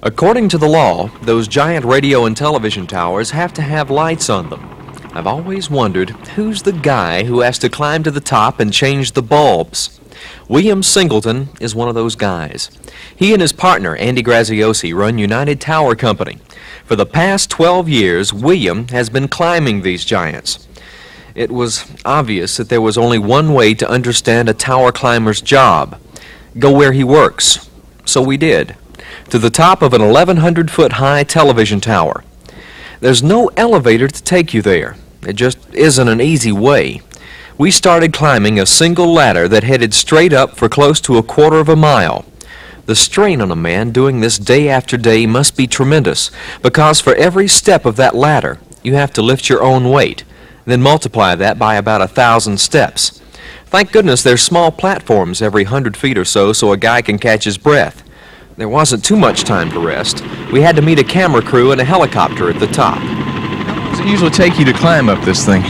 According to the law, those giant radio and television towers have to have lights on them. I've always wondered, who's the guy who has to climb to the top and change the bulbs? William Singleton is one of those guys. He and his partner, Andy Graziosi, run United Tower Company. For the past 12 years, William has been climbing these giants. It was obvious that there was only one way to understand a tower climber's job: go where he works. So we did. To the top of an 1,100-foot high television tower. There's no elevator to take you there. It just isn't an easy way. We started climbing a single ladder that headed straight up for close to a quarter of a mile. The strain on a man doing this day after day must be tremendous, because for every step of that ladder, you have to lift your own weight, then multiply that by about 1,000 steps. Thank goodness there's small platforms every 100 feet or so a guy can catch his breath. There wasn't too much time to rest. We had to meet a camera crew and a helicopter at the top. How long does it usually take you to climb up this thing?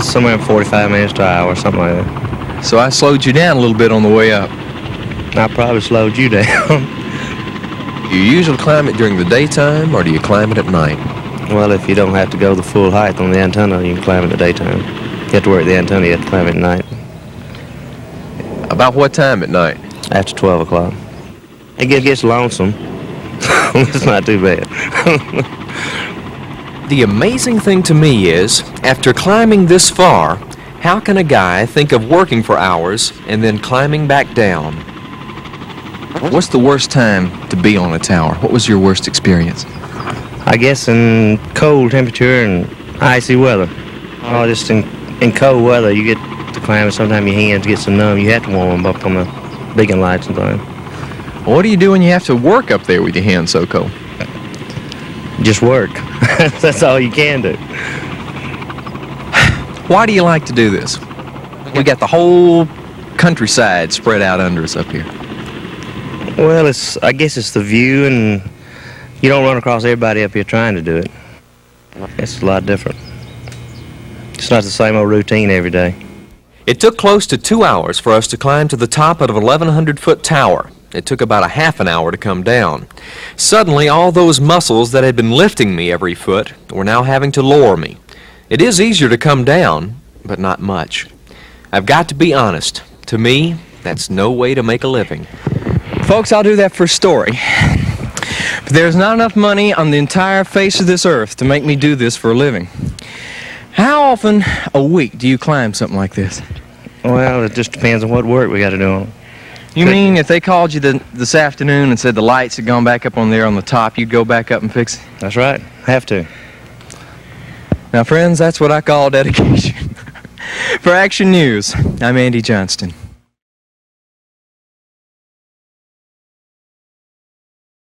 Somewhere 45 minutes to an hour, something like that. So I slowed you down a little bit on the way up. I probably slowed you down. Do you usually climb it during the daytime, or do you climb it at night? Well, if you don't have to go the full height on the antenna, you can climb it at daytime. If you have to work the antenna, you have to climb it at night. About what time at night? After 12 o'clock. It gets lonesome. It's not too bad. The amazing thing to me is, after climbing this far, how can a guy think of working for hours and then climbing back down? What's the worst time to be on a tower? What was your worst experience? I guess in cold temperature and icy weather. Oh, just in cold weather, you get to climb, and sometimes your hands get so numb, you have to warm up on the beacon lights and things. What do you do when you have to work up there with your hands so cold? Just work. That's all you can do. Why do you like to do this? We got the whole countryside spread out under us up here. Well, I guess it's the view, and you don't run across everybody up here trying to do it. It's a lot different. It's not the same old routine every day. It took close to 2 hours for us to climb to the top of an 1,100-foot tower. It took about a half an hour to come down. Suddenly, all those muscles that had been lifting me every foot were now having to lower me. It is easier to come down, but not much. I've got to be honest. To me, that's no way to make a living. Folks, I'll do that for a story. But there's not enough money on the entire face of this earth to make me do this for a living. How often a week do you climb something like this? Well, it just depends on what work we got to do on it. You mean if they called you this afternoon and said the lights had gone back up on there on the top, you'd go back up and fix it? That's right. Have to. Now, friends, that's what I call dedication. For Action News, I'm Andy Johnston.